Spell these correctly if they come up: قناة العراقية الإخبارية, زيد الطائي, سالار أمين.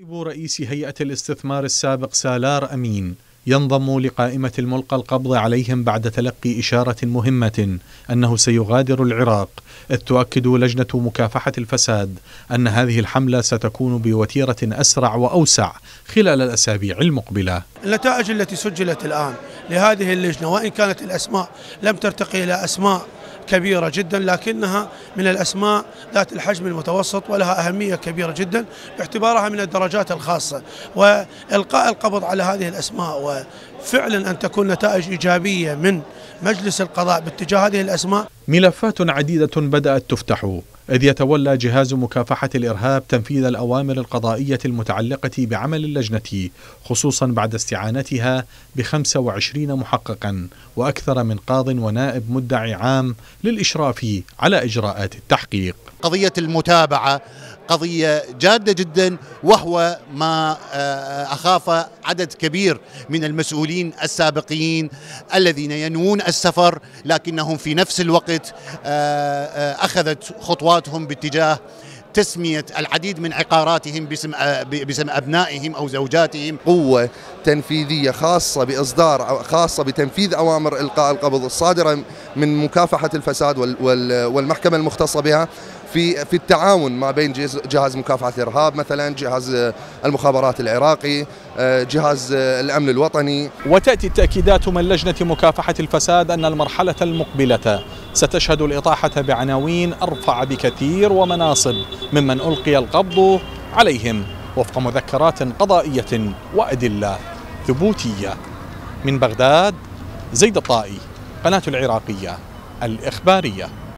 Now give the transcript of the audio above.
نائب رئيس هيئة الاستثمار السابق سالار أمين ينضم لقائمة الملقى القبض عليهم بعد تلقي إشارة مهمة أنه سيغادر العراق، إذ تؤكد لجنة مكافحة الفساد أن هذه الحملة ستكون بوتيرة أسرع وأوسع خلال الأسابيع المقبلة. النتائج التي سجلت الآن لهذه اللجنة وإن كانت الأسماء لم ترتقي إلى أسماء كبيرة جدا، لكنها من الأسماء ذات الحجم المتوسط ولها أهمية كبيرة جدا باعتبارها من الدرجات الخاصة، وإلقاء القبض على هذه الأسماء وفعلا أن تكون نتائج إيجابية من مجلس القضاء باتجاه هذه الأسماء. ملفات عديدة بدأت تفتح، إذ يتولى جهاز مكافحة الإرهاب تنفيذ الأوامر القضائية المتعلقة بعمل اللجنة، خصوصا بعد استعانتها ب25 محققا وأكثر من قاض ونائب مدعي عام للإشراف على إجراءات التحقيق. قضية المتابعة قضية جادة جدا، وهو ما أخاف عدد كبير من المسؤولين السابقين الذين ينوون السفر، لكنهم في نفس الوقت أخذت خطواتهم باتجاه تسمية العديد من عقاراتهم باسم أبنائهم أو زوجاتهم. قوة تنفيذية خاصة بتنفيذ أوامر إلقاء القبض الصادرة من مكافحة الفساد والمحكمة المختصة بها في التعاون ما بين جهاز مكافحة الإرهاب، مثلا جهاز المخابرات العراقي، جهاز الأمن الوطني. وتأتي التأكيدات من لجنة مكافحة الفساد أن المرحلة المقبلة ستشهد الإطاحة بعناوين أرفع بكثير ومناصب ممن ألقي القبض عليهم وفق مذكرات قضائية وأدلة ثبوتية. من بغداد، زيد الطائي، قناة العراقية الإخبارية.